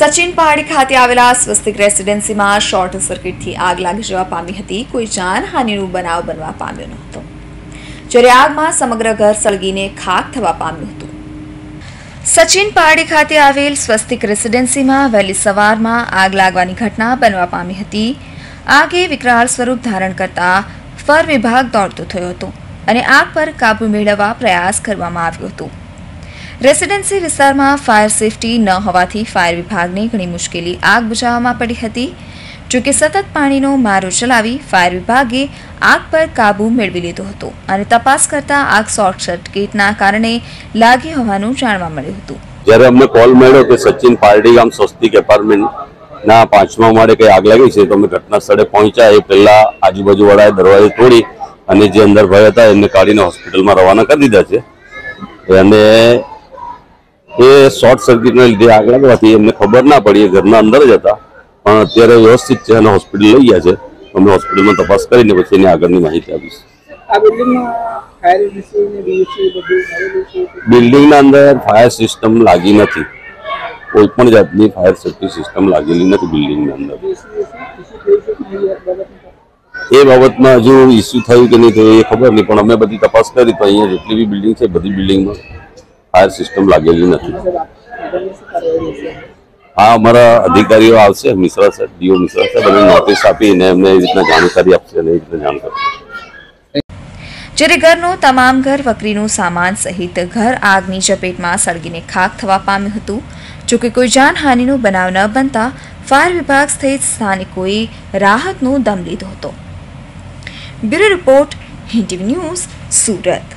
સચિન પહાડી ખાતે આવેલા સ્વસ્તિક રેસિડેન્સીમાં શોર્ટ સર્કિટથી આગ લાગી જવા પામી હતી। કોઈ જાનહાનિનો બનાવ બનવા પામ્યો ન હતો, જ્યારે આગમાં સમગ્ર ઘર સળગીને ખાખ થવા પામ્યું હતું। સચિન પહાડી ખાતે આવેલ સ્વસ્તિક રેસિડેન્સીમાં વહેલી સવારમાં આગ લાગવાની ઘટના બનવા પામી હતી। આગે વિકરાળ સ્વરૂપ ધારણ કરતા ફાયર વિભાગ દોડતો થયો હતો અને આગ પર કાબુ મેળવવા પ્રયાસ કરવામાં આવ્યો હતો। रेसिडेंसी विस्तार में फायर सेफ्टी न होवाथी फायर विभाग ने घनी मुश्किल आग बुझावा पड़ी थी। जो कि सतत पानी मारो चलावी फायर विभागे आग पर काबू मेळवी लीधो हतो अने तपास करता आग शॉर्ट सर्किट ना कारणे लागी होवानुं जाणवा मळ्युं हतुं। ज्यारे अमने कॉल मळ्यो के सचिन पारडी गाम स्वस्तिक एपार्टमेंट ना 5मा माळे के आग लागी छे, तो अमे घटनास्थळे पहोंच्या ए पहेला आजूबाजूवाळाए दरवाजो तोडी अने जे अंदर भय हता एमने काढीने होस्पिटलमां रवाना करी दीधा छे। अने ये शॉर्ट सर्किट ने लीधे आग लगवाथी अमने खबर ना पड़ी, घर अंदर ज हता पण अत्यारे व्यवस्थित छे अने हॉस्पिटल लई गया छे। अमे हॉस्पिटल में तपास करीने पछी एनी आगळनी माहिती आपीश। आ बिल्डिंग में फायर सिस्टम ने बीएससी बधुं आवेलुं छे। बिल्डिंग ना अंदर फायर सिस्टम लागी नथी, कोईपण जातनी फायर सेफ्टी सिस्टम लागेली नथी बिल्डिंग ना अंदर। ए बाबत में हजू इश्यू थयुं के नहीं थयुं ए खबर नहीं, पण अमे बधी तपास करी तो अहींया जेटली भी बिल्डिंग छे बधी बिल्डिंग में फायर सिस्टम लागेली नहीं। हाँ, अमरा अधिकारी आवशे मिश्रा साहब, डीओ मिश्रा साहब अमने नोटिस आपी ने अमने इतना जानकारी आपसे ने इतना जानकारी। जेरे घरनो तमाम घर वकरीनो सामान सहित घर आगनी चपेट में सळगीने खाक थवा पाम्युं हतुं। जो कि कोई जानहानिनो बनाव न बनता फायर विभाग सहित स्थानिकोए राहतनो दम लीधो हतो। ब्यूरो रिपोर्ट हिंदी न्यूज सूरत।